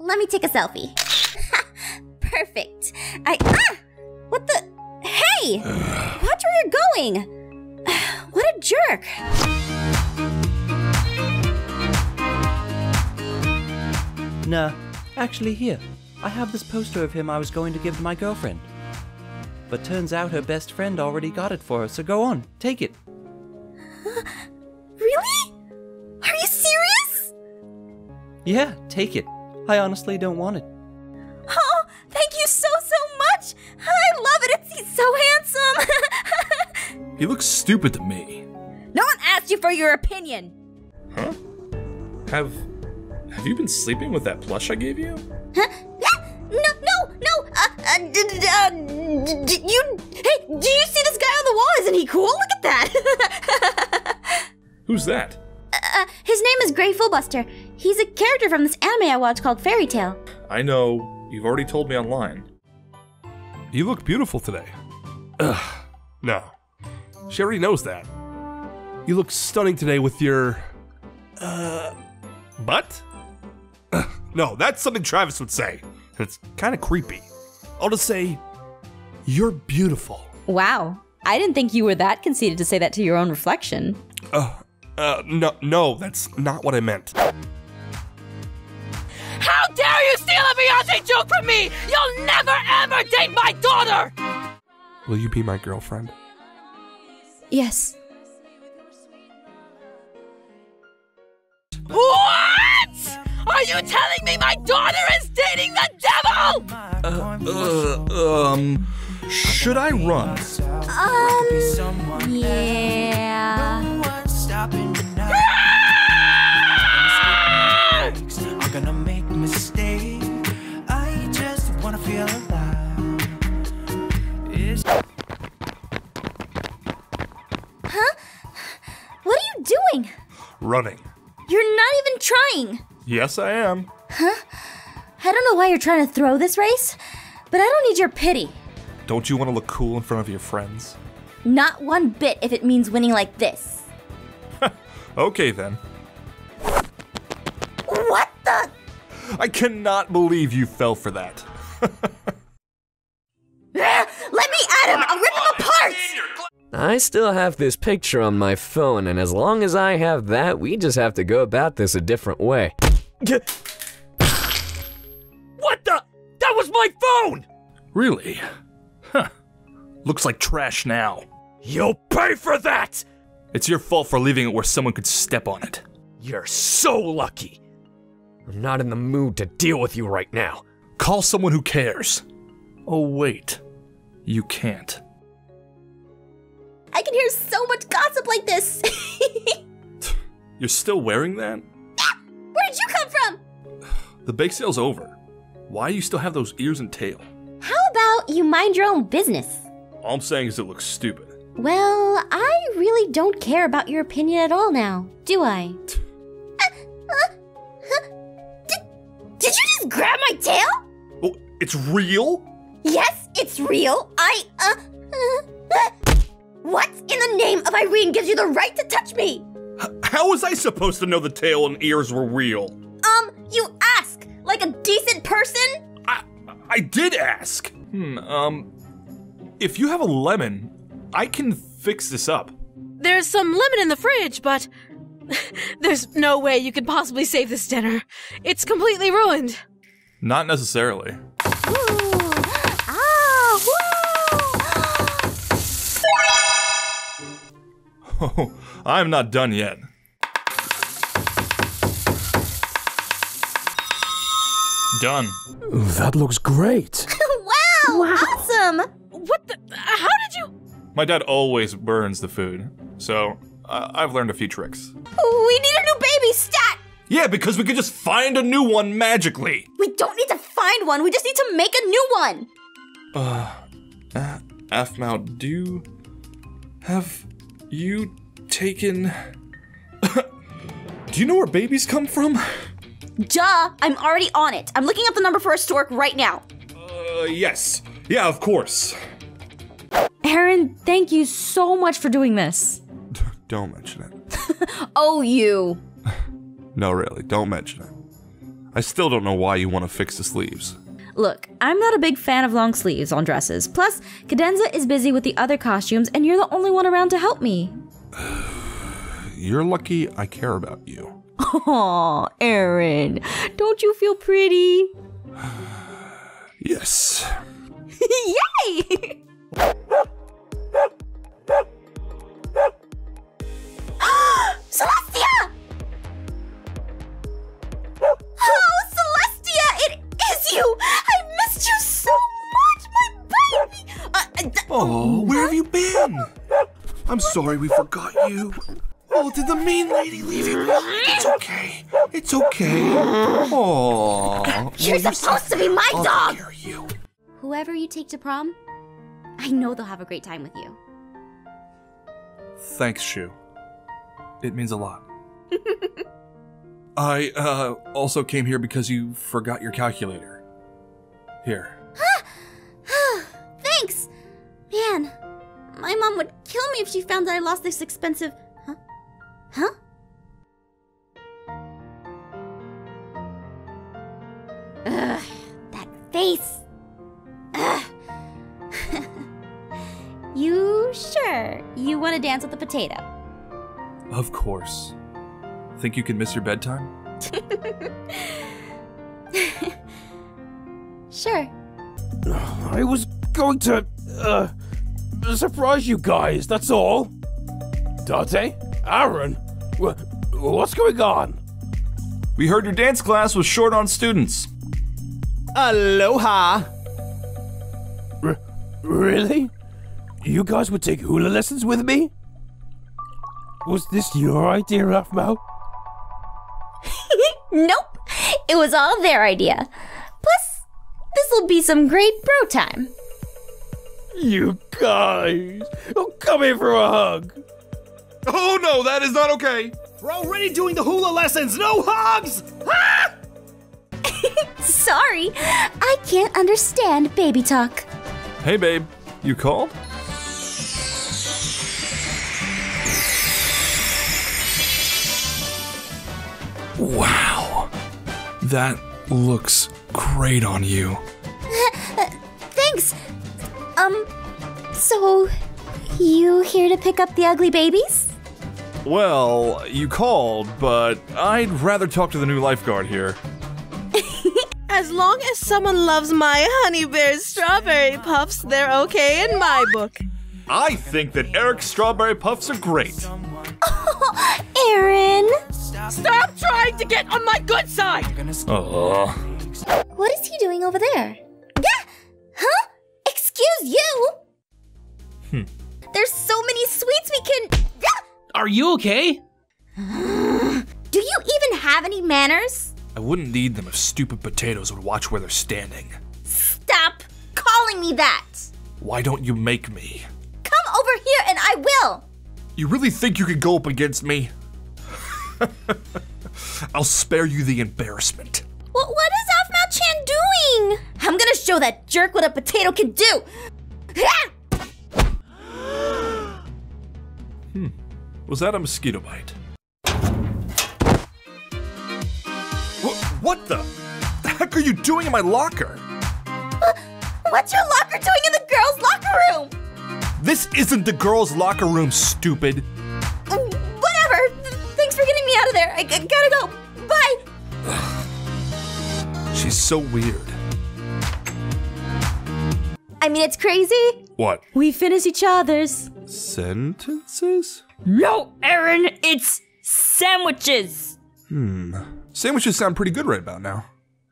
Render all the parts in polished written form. Let me take a selfie. Perfect. What the... Hey! Watch where you're going! What a jerk! Nah, actually here. I have this poster of him I was going to give to my girlfriend. But turns out her best friend already got it for her, so go on, take it. Really? Are you serious? Yeah, take it. I honestly don't want it. Oh, thank you so much! I love it, he's so handsome! He looks stupid to me. No one asked you for your opinion! Huh? Have you been sleeping with that plush I gave you? Huh? Hey, do you see this guy on the wall? Isn't he cool? Look at that! Who's that? His name is Grateful Buster. He's a character from this anime I watch called Fairy Tail. I know. You've already told me online. You look beautiful today. Ugh. No. Sherry knows that. You look stunning today with your... butt? No, that's something Travis would say. It's kind of creepy. I'll just say, you're beautiful. Wow. I didn't think you were that conceited to say that to your own reflection. No, that's not what I meant. How dare you steal a Beyonce joke from me! You'll never ever date my daughter! Will you be my girlfriend? Yes. What?! Are you telling me my daughter is dating the devil?! Should I run? Yeah... I'm gonna make a mistake. I just wanna feel alive. Huh? What are you doing? Running. You're not even trying. Yes, I am. Huh? I don't know why you're trying to throw this race, but I don't need your pity. Don't you want to look cool in front of your friends? Not one bit if it means winning like this. Okay, then. What the? I cannot believe you fell for that. Let me at him! I'll rip him apart! I still have this picture on my phone, and as long as I have that, we just have to go about this a different way. What the? That was my phone! Really? Huh. Looks like trash now. You'll pay for that! It's your fault for leaving it where someone could step on it. You're so lucky. I'm not in the mood to deal with you right now. Call someone who cares. Oh wait, you can't. I can hear so much gossip like this. You're still wearing that? Ah! Where did you come from? The bake sale's over. Why do you still have those ears and tail? How about you mind your own business? All I'm saying is it looks stupid. Well, I really don't care about your opinion at all now, do I? Did you just grab my tail? Oh, it's real? Yes, it's real. What in the name of Irene gives you the right to touch me? How was I supposed to know the tail and ears were real? You ask, like a decent person? I did ask. If you have a lemon, I can fix this up. There's some lemon in the fridge, but there's no way you could possibly save this dinner. It's completely ruined. Not necessarily. Oh, I'm not done yet. Done. That looks great. Wow, awesome. What the? How did you? My dad always burns the food, so I've learned a few tricks. We need a new baby, stat! Yeah, because we could just find a new one magically. We don't need to find one, we just need to make a new one. Aphmau, have you taken... Do you know where babies come from? Duh, I'm already on it. I'm looking up the number for a stork right now. Yes. Yeah, of course. Aaron, thank you so much for doing this. Don't mention it. Oh, you. No, really, don't mention it. I still don't know why you want to fix the sleeves. Look, I'm not a big fan of long sleeves on dresses. Plus, Cadenza is busy with the other costumes and you're the only one around to help me. You're lucky I care about you. Aw, Aaron, don't you feel pretty? Yes. Yay! Celestia! Oh, Celestia, it is you! I missed you so much, my baby! Oh, where have you been? I'm sorry we forgot you. Oh, did the mean lady leave you? It's okay. It's okay. Oh, you're supposed to be my dog! How dare you. Whoever you take to prom, I know they'll have a great time with you. Thanks, Shu. It means a lot. I, also came here because you forgot your calculator. Here. Thanks! Man, my mom would kill me if she found that I lost this expensive... Huh? Huh? Ugh, that face! Ugh. You sure you want to dance with the potato? Of course. Think you can miss your bedtime? Sure. I was going to surprise you guys, that's all. Date? Aaron? What's going on? We heard your dance class was short on students. Aloha! Really? You guys would take hula lessons with me? Was this your idea, Aphmau? Nope. It was all their idea. Plus, this'll be some great bro time. You guys! Oh, come here for a hug! Oh no, that is not okay! We're already doing the hula lessons! No hugs! Ah! Sorry, I can't understand baby talk. Hey babe, you called? Wow, that looks great on you. Thanks. So you here to pick up the ugly babies? Well, you called, but I'd rather talk to the new lifeguard here. As long as someone loves my Honey Bear's strawberry puffs, they're okay in my book. I think that Eric's strawberry puffs are great. Oh, Aaron! Stop trying to get on my good side! Oh. What is he doing over there? Yeah! Huh? Excuse you! There's so many sweets we can... Are you okay? Do you even have any manners? I wouldn't need them if stupid potatoes would watch where they're standing. Stop calling me that! Why don't you make me? Come over here and I will! You really think you could go up against me? I'll spare you the embarrassment. Well, what is Aphmau-chan doing? I'm gonna show that jerk what a potato can do! Was that a mosquito bite? What the heck are you doing in my locker? What's your locker doing in the girls' locker room? This isn't the girls' locker room, stupid. Out of there. I gotta go. Bye. She's so weird. I mean, it's crazy. What? We finish each other's sentences? No, Aaron, it's sandwiches. Sandwiches sound pretty good right about now.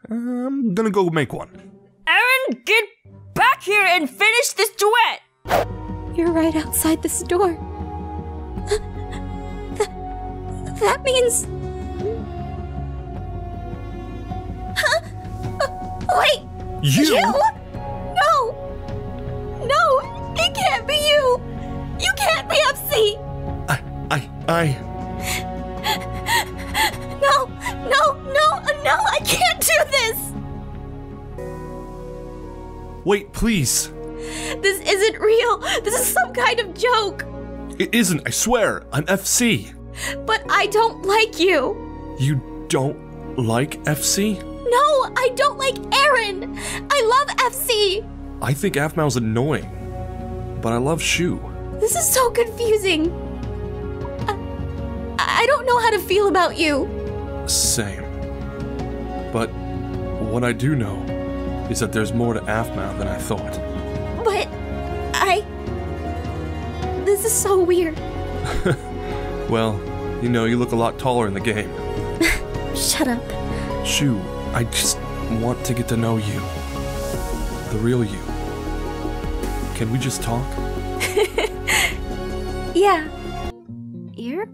I'm gonna go make one. Aaron, get back here and finish this duet. You're right outside this door. That means... Huh? Wait! You? No! No! It can't be you! You can't be FC! I... No! No! No! No! I can't do this! Wait, please! This isn't real! This is some kind of joke! It isn't, I swear! I'm FC! But I don't like you! You don't like FC? No, I don't like Aaron. I love FC. I think Aphmau's annoying, but I love Shu. This is so confusing. I don't know how to feel about you. Same. But what I do know is that there's more to Aphmau than I thought. But this is so weird. Well, you know, you look a lot taller in the game. Shut up. Shu, I just want to get to know you. The real you. Can we just talk? Yeah. You're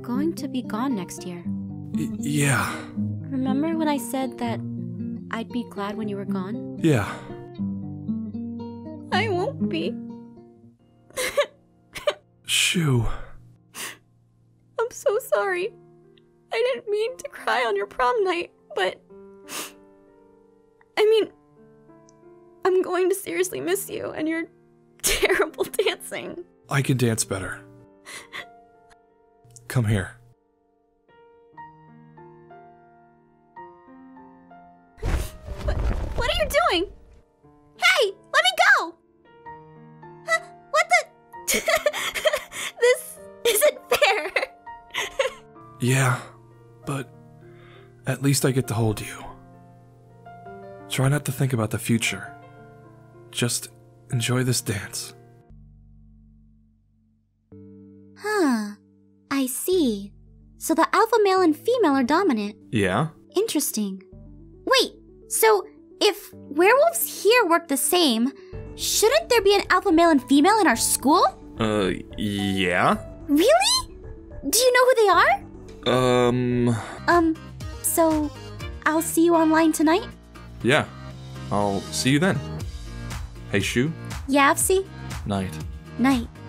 going to be gone next year. Yeah. Remember when I said that I'd be glad when you were gone? Yeah. I won't be. Shu. I'm so sorry. I didn't mean to cry on your prom night, but... I mean... I'm going to seriously miss you and your terrible dancing. I can dance better. Come here. What are you doing? Hey, let me go! Huh? What the... This isn't fair. Yeah, but at least I get to hold you. Try not to think about the future. Just enjoy this dance. Huh. I see. So the alpha male and female are dominant. Yeah. Interesting. Wait, so if werewolves here work the same, shouldn't there be an alpha male and female in our school? Yeah. Really? Do you know who they are? So I'll see you online tonight? Yeah. I'll see you then. Hey, Shu? Yeah, FC? Night. Night.